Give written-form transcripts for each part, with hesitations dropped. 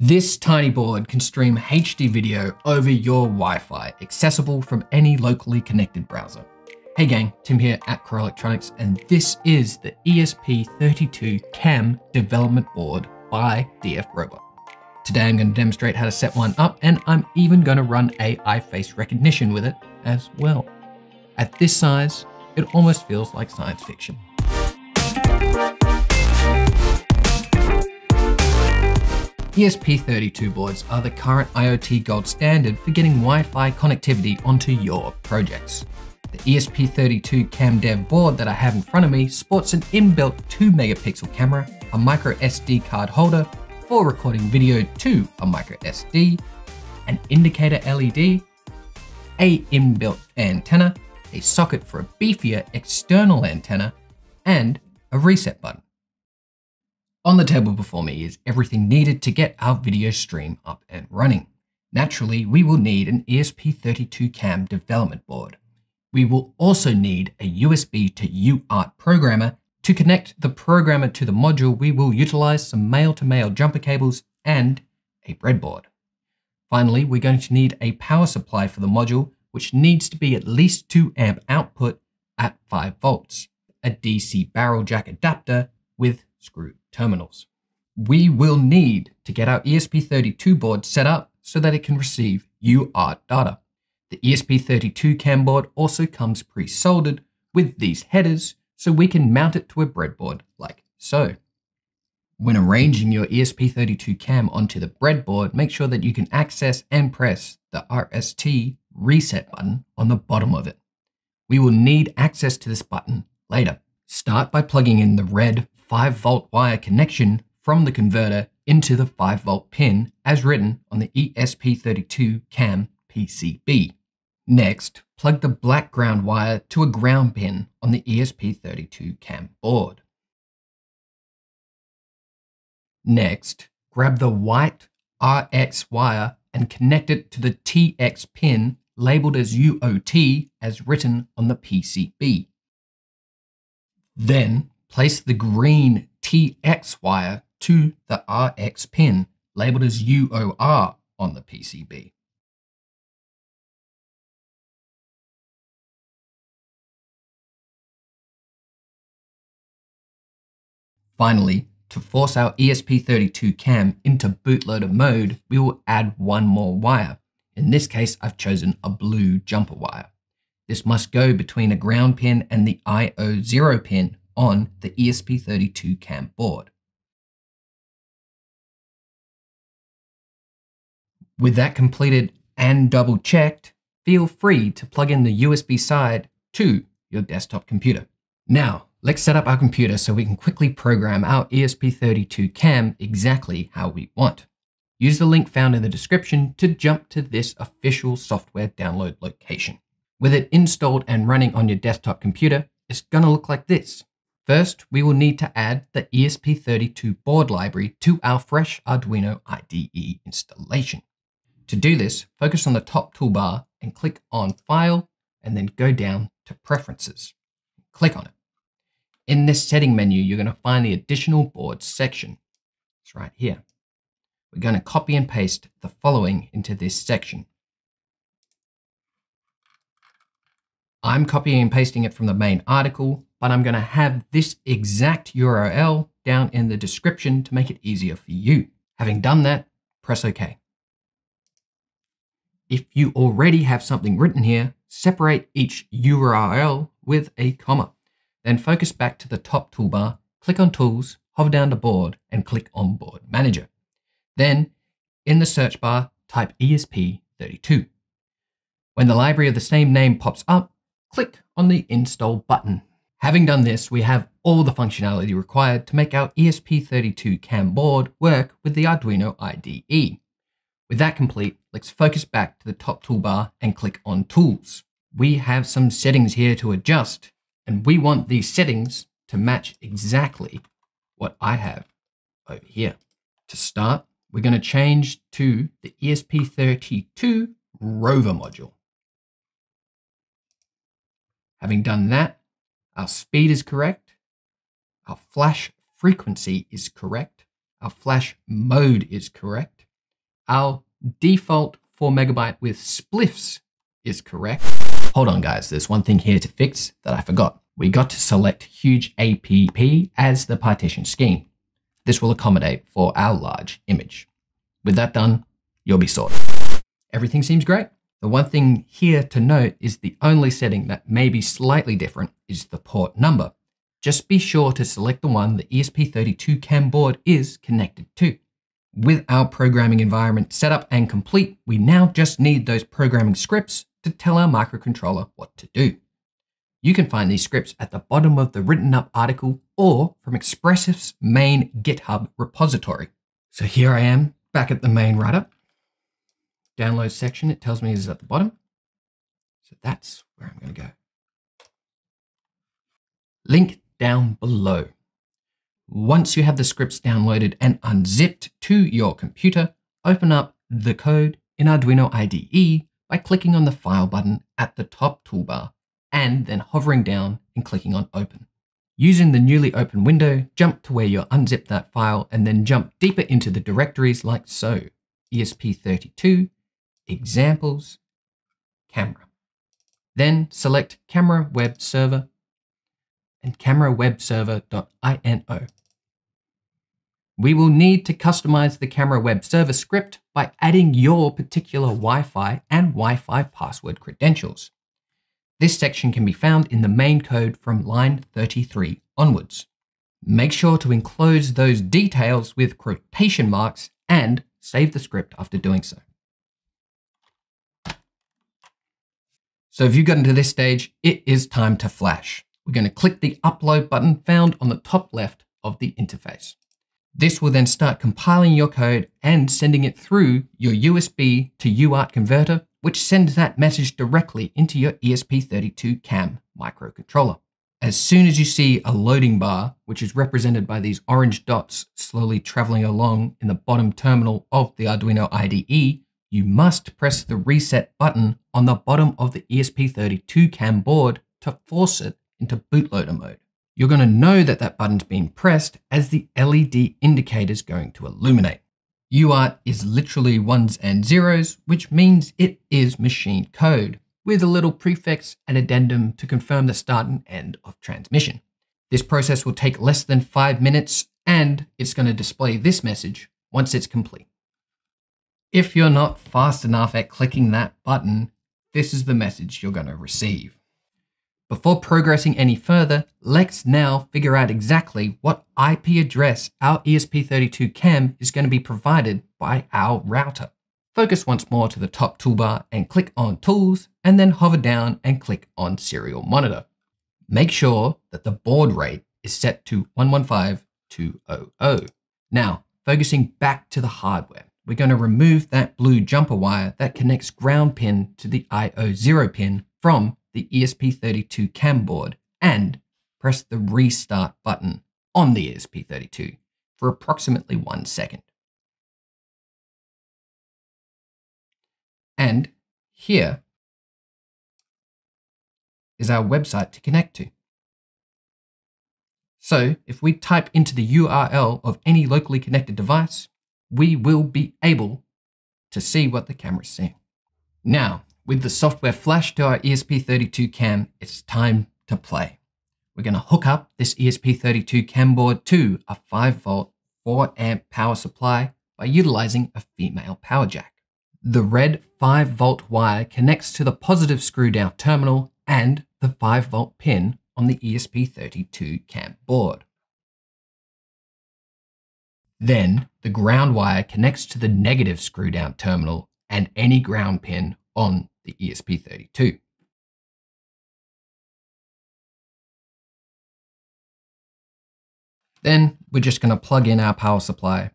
This tiny board can stream HD video over your Wi-Fi, accessible from any locally connected browser. Hey gang, Tim here at Core Electronics, and this is the ESP32-CAM development board by DFRobot. Today I'm going to demonstrate how to set one up, and I'm even going to run AI face recognition with it as well. At this size, it almost feels like science fiction. ESP32 boards are the current IoT gold standard for getting Wi-Fi connectivity onto your projects. The ESP32 CAM Dev board that I have in front of me sports an inbuilt 2-megapixel camera, a microSD card holder for recording video to a microSD, an indicator LED, a inbuilt antenna, a socket for a beefier external antenna, and a reset button. On the table before me is everything needed to get our video stream up and running. Naturally, we will need an ESP32 CAM development board. We will also need a USB to UART programmer. To connect the programmer to the module, we will utilize some male-to-male jumper cables and a breadboard. Finally, we're going to need a power supply for the module, which needs to be at least 2 amp output at 5 volts, a DC barrel jack adapter with screw terminals. We will need to get our ESP32 board set up so that it can receive UART data. The ESP32 CAM board also comes pre-soldered with these headers, so we can mount it to a breadboard like so. When arranging your ESP32 CAM onto the breadboard, make sure that you can access and press the RST reset button on the bottom of it. We will need access to this button later. Start by plugging in the red 5-volt wire connection from the converter into the 5-volt pin as written on the ESP32 CAM PCB. Next, plug the black ground wire to a ground pin on the ESP32 CAM board. Next, grab the white RX wire and connect it to the TX pin labeled as UOT as written on the PCB. Then, place the green TX wire to the RX pin, labeled as UOR on the PCB. Finally, to force our ESP32 CAM into bootloader mode, we will add one more wire. In this case, I've chosen a blue jumper wire. This must go between a ground pin and the IO0 pin on the ESP32 CAM board. With that completed and double checked, feel free to plug in the USB side to your desktop computer. Now, let's set up our computer so we can quickly program our ESP32 CAM exactly how we want. Use the link found in the description to jump to this official software download location. With it installed and running on your desktop computer, it's gonna look like this. First, we will need to add the ESP32 board library to our fresh Arduino IDE installation. To do this, focus on the top toolbar and click on File, and then go down to Preferences. Click on it. In this setting menu, you're gonna find the additional boards section. It's right here. We're gonna copy and paste the following into this section. I'm copying and pasting it from the main article, but I'm gonna have this exact URL down in the description to make it easier for you. Having done that, press OK. If you already have something written here, separate each URL with a comma. Then focus back to the top toolbar, click on Tools, hover down to Board, and click on Board Manager. Then, in the search bar, type ESP32. When the library of the same name pops up, click on the Install button. Having done this, we have all the functionality required to make our ESP32 CAM board work with the Arduino IDE. With that complete, let's focus back to the top toolbar and click on Tools. We have some settings here to adjust, and we want these settings to match exactly what I have over here. To start, we're going to change to the ESP32 rover module. Having done that, our speed is correct, our flash frequency is correct, our flash mode is correct, Our default 4 MB with spliffs is correct. Hold on guys, there's one thing here to fix that I forgot. We got to select huge APP as the partition scheme. This will accommodate for our large image. With that done, you'll be sorted. Everything seems great. The one thing here to note is the only setting that may be slightly different is the port number. Just be sure to select the one the ESP32-CAM board is connected to. With our programming environment set up and complete, we now just need those programming scripts to tell our microcontroller what to do. You can find these scripts at the bottom of the written up article or from Expressif's main GitHub repository. So here I am back at the main write-up. Download section, it tells me, is at the bottom. So that's where I'm going to go. Link down below. Once you have the scripts downloaded and unzipped to your computer, open up the code in Arduino IDE by clicking on the File button at the top toolbar and then hovering down and clicking on Open. Using the newly open window, jump to where you unzip that file and then jump deeper into the directories like so. ESP32, Examples, Camera. Then select Camera Web Server and camerawebserver.ino. We will need to customize the camera web server script by adding your particular Wi-Fi and Wi-Fi password credentials. This section can be found in the main code from line 33 onwards. Make sure to enclose those details with quotation marks and save the script after doing so. So if you've gotten to this stage, it is time to flash. We're going to click the upload button found on the top left of the interface. This will then start compiling your code and sending it through your USB to UART converter, which sends that message directly into your ESP32-CAM microcontroller. As soon as you see a loading bar, which is represented by these orange dots slowly traveling along in the bottom terminal of the Arduino IDE, you must press the reset button on the bottom of the ESP32-CAM board to force it into bootloader mode. You're going to know that that button's been pressed as the LED indicator's going to illuminate. UART is literally ones and zeros, which means it is machine code, with a little prefix and addendum to confirm the start and end of transmission. This process will take less than 5 minutes, and it's going to display this message once it's complete. If you're not fast enough at clicking that button, this is the message you're going to receive. Before progressing any further, let's now figure out exactly what IP address our ESP32-CAM is going to be provided by our router. Focus once more to the top toolbar and click on Tools, and then hover down and click on Serial Monitor. Make sure that the baud rate is set to 115200. Now, focusing back to the hardware, we're going to remove that blue jumper wire that connects ground pin to the IO0 pin from the ESP32-CAM board and press the restart button on the ESP32 for approximately 1 second. And here is our website to connect to. So if we type into the URL of any locally connected device, we will be able to see what the camera's seeing. Now, with the software flashed to our ESP32-CAM, it's time to play. We're going to hook up this ESP32-CAM board to a 5V, 4A power supply by utilizing a female power jack. The red 5V wire connects to the positive screw down terminal and the 5V pin on the ESP32-CAM board. Then the ground wire connects to the negative screw down terminal and any ground pin on the ESP32. Then we're just going to plug in our power supply.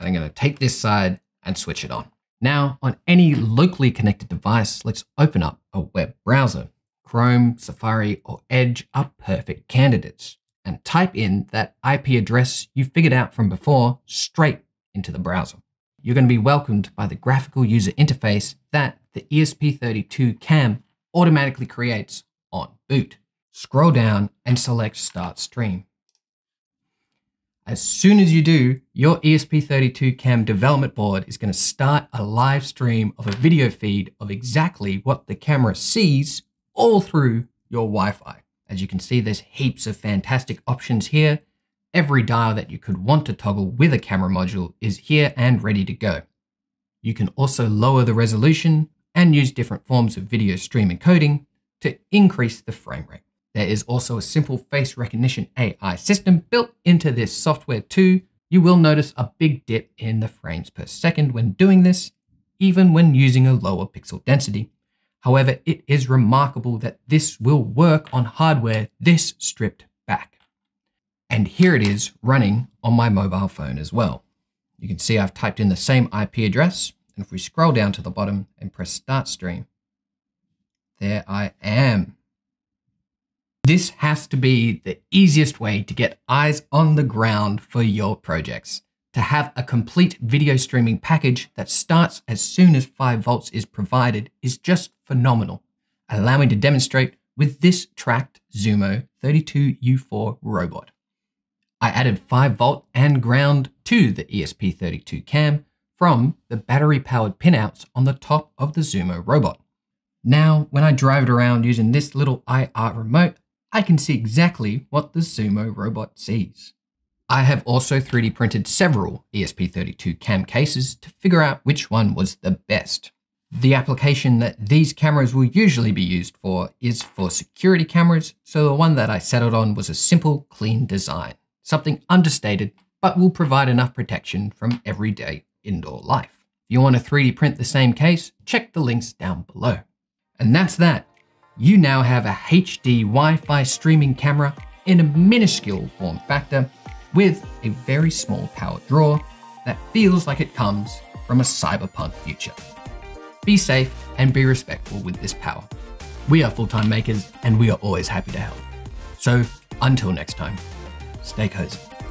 I'm going to take this side and switch it on. Now, on any locally connected device, let's open up a web browser. Chrome, Safari, or Edge are perfect candidates, and type in that IP address you figured out from before straight into the browser. You're going to be welcomed by the graphical user interface that the ESP32-CAM automatically creates on boot. Scroll down and select Start Stream. As soon as you do, your ESP32-CAM development board is going to start a live stream of a video feed of exactly what the camera sees all through your Wi-Fi. As you can see, there's heaps of fantastic options here. Every dial that you could want to toggle with a camera module is here and ready to go. You can also lower the resolution and use different forms of video stream encoding to increase the frame rate. There is also a simple face recognition AI system built into this software too. You will notice a big dip in the frames per second when doing this, even when using a lower pixel density. However, it is remarkable that this will work on hardware this stripped back. And here it is running on my mobile phone as well. You can see I've typed in the same IP address, and if we scroll down to the bottom and press start stream, there I am. This has to be the easiest way to get eyes on the ground for your projects. To have a complete video streaming package that starts as soon as 5 volts is provided is just phenomenal. Allow me to demonstrate with this tracked Zumo 32U4 robot. I added 5 volt and ground to the ESP32-CAM from the battery-powered pinouts on the top of the Zumo robot. Now, when I drive it around using this little IR remote, I can see exactly what the Zumo robot sees. I have also 3D printed several ESP32-CAM cases to figure out which one was the best. The application that these cameras will usually be used for is for security cameras, so the one that I settled on was a simple, clean design, something understated, but will provide enough protection from everyday indoor life. If you want to 3D print the same case, check the links down below. And that's that. You now have a HD Wi-Fi streaming camera in a minuscule form factor with a very small power draw that feels like it comes from a cyberpunk future. Be safe and be respectful with this power. We are full-time makers and we are always happy to help. So until next time, stay cozy.